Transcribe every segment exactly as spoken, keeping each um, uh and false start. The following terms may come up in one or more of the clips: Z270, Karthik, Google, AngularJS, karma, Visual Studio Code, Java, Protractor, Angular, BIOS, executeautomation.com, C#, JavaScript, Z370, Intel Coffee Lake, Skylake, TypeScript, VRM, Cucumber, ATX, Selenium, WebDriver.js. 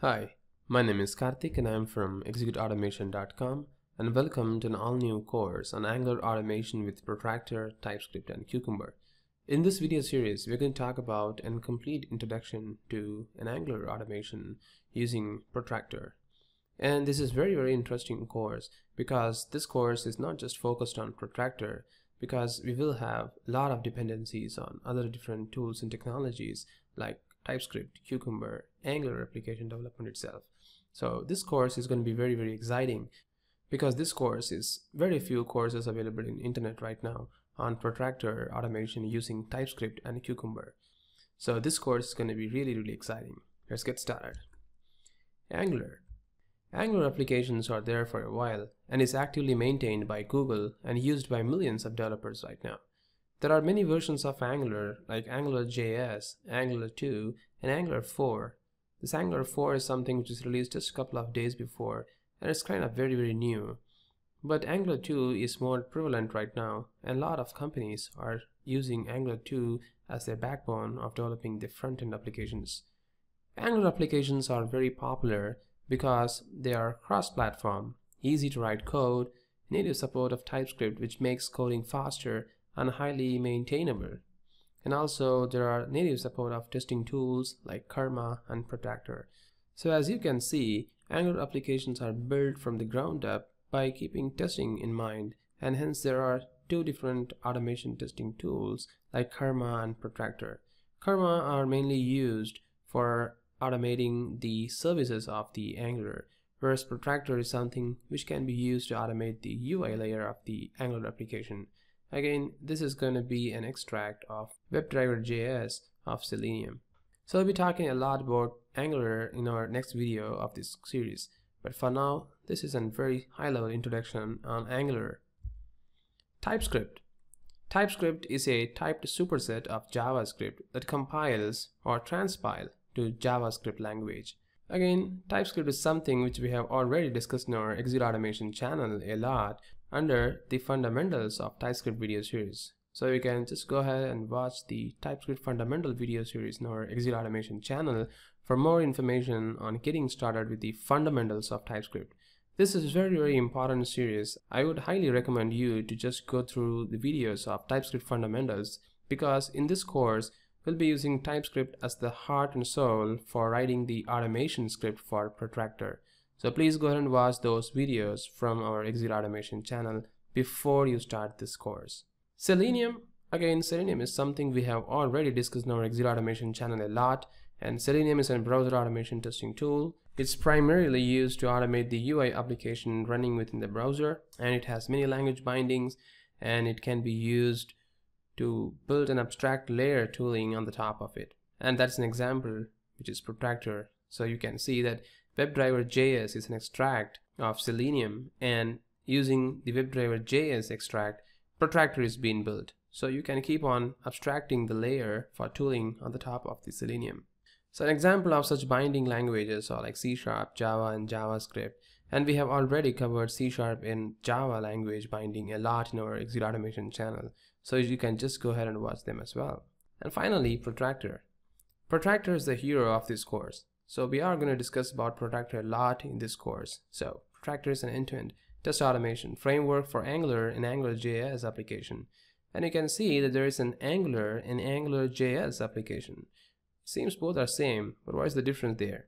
Hi, my name is Karthik and I am from execute automation dot com and welcome to an all-new course on Angular automation with Protractor, TypeScript and Cucumber. In this video series, we are going to talk about a complete introduction to an Angular automation using Protractor. And this is very very interesting course because this course is not just focused on Protractor, because we will have a lot of dependencies on other different tools and technologies like TypeScript, Cucumber, Angular application development itself. So this course is going to be very very exciting because this course is very few courses available in internet right now on Protractor automation using TypeScript and Cucumber. So this course is going to be really really exciting. Let's get started. Angular. Angular applications are there for a while and is actively maintained by Google and used by millions of developers right now. There are many versions of Angular like Angular J S, Angular two and Angular four. This Angular four is something which is released just a couple of days before and it's kind of very very new. But Angular two is more prevalent right now and a lot of companies are using Angular two as their backbone of developing their front-end applications. Angular applications are very popular because they are cross-platform, easy to write code, native support of TypeScript which makes coding faster and highly maintainable. And also there are native support of testing tools like Karma and Protractor. So as you can see, Angular applications are built from the ground up by keeping testing in mind, and hence there are two different automation testing tools like Karma and Protractor. Karma are mainly used for automating the services of the Angular, whereas Protractor is something which can be used to automate the U I layer of the Angular application. Again, this is going to be an extract of WebDriver dot J S of Selenium. So I'll be talking a lot about Angular in our next video of this series, but for now this is a very high level introduction on Angular. TypeScript. TypeScript is a typed superset of JavaScript that compiles or transpiles to JavaScript language. Again, TypeScript is something which we have already discussed in our Execute Automation channel a lot under the fundamentals of TypeScript video series. So you can just go ahead and watch the TypeScript fundamental video series in our Execute Automation channel for more information on getting started with the fundamentals of TypeScript. This is very very important series. I would highly recommend you to just go through the videos of TypeScript fundamentals, because in this course we'll be using TypeScript as the heart and soul for writing the automation script for Protractor. So please go ahead and watch those videos from our Execute Automation channel before you start this course. Selenium. Again, Selenium is something we have already discussed in our Execute Automation channel a lot, and Selenium is a browser automation testing tool. It's primarily used to automate the U I application running within the browser, and it has many language bindings, and it can be used to build an abstract layer tooling on the top of it. And that's an example which is Protractor. So you can see that WebDriver dot J S is an extract of Selenium, and using the WebDriver dot J S extract, Protractor is being built. So you can keep on abstracting the layer for tooling on the top of the Selenium. So an example of such binding languages are like C sharp, Java and JavaScript, and we have already covered C sharp and Java language binding a lot in our Execute Automation channel, so you can just go ahead and watch them as well. And finally, Protractor. Protractor is the hero of this course. So we are going to discuss about Protractor a lot in this course. So Protractor is an end-to-end test automation framework for Angular and Angular J S application. And you can see that there is an Angular and Angular J S application. Seems both are same, but what is the difference there?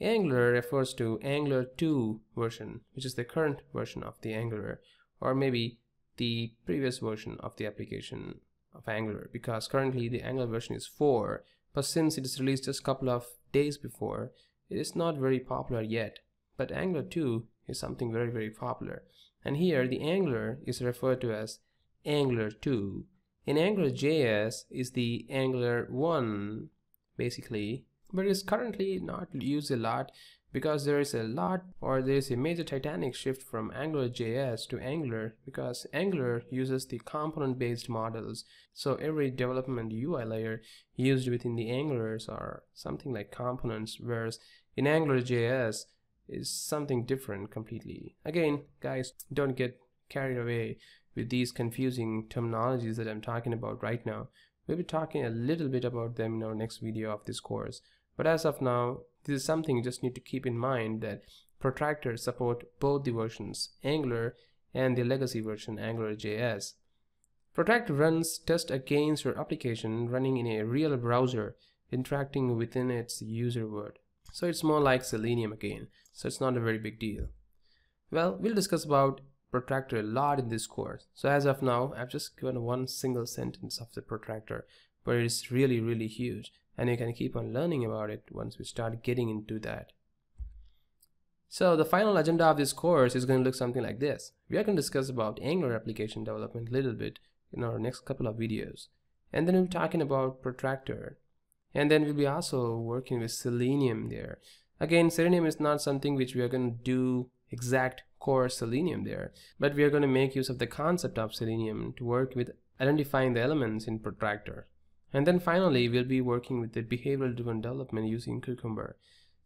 Angular refers to Angular two version, which is the current version of the Angular, or maybe the previous version of the application of Angular, because currently the Angular version is four, but since it is released just a couple of days before, it is not very popular yet. But Angular two is something very very popular, and here the Angular is referred to as Angular two, and Angular J S is the Angular one basically, but it is currently not used a lot because there is a lot or there is a major titanic shift from Angular J S to Angular, because Angular uses the component based models. So every development U I layer used within the Angulars are something like components, whereas in Angular J S is something different completely. Again guys, don't get carried away with these confusing terminologies that I'm talking about right now. We'll be talking a little bit about them in our next video of this course, but as of now This is something you just need to keep in mind, that Protractor support both the versions, Angular and the legacy version, AngularJS. Protractor runs tests against your application running in a real browser, interacting within its user world. So it's more like Selenium again, so it's not a very big deal. Well, we'll discuss about Protractor a lot in this course. So as of now, I've just given one single sentence of the Protractor, but it's really, really huge, and you can keep on learning about it once we start getting into that. So the final agenda of this course is going to look something like this. We are going to discuss about Angular application development a little bit in our next couple of videos, and then we'll be talking about Protractor, and then we'll be also working with Selenium there. Again, Selenium is not something which we are going to do exact core Selenium there, but we are going to make use of the concept of Selenium to work with identifying the elements in Protractor. And then finally, we'll be working with the behavioral driven development using Cucumber.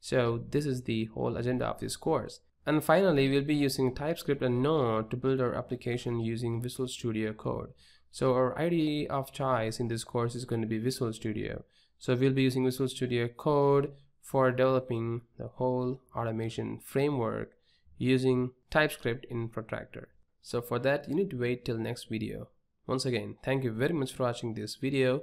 So this is the whole agenda of this course. And finally, we'll be using TypeScript and Node to build our application using Visual Studio Code. So our I D E of choice in this course is going to be Visual Studio. So we'll be using Visual Studio Code for developing the whole automation framework using TypeScript in Protractor. So for that, you need to wait till next video. Once again, thank you very much for watching this video,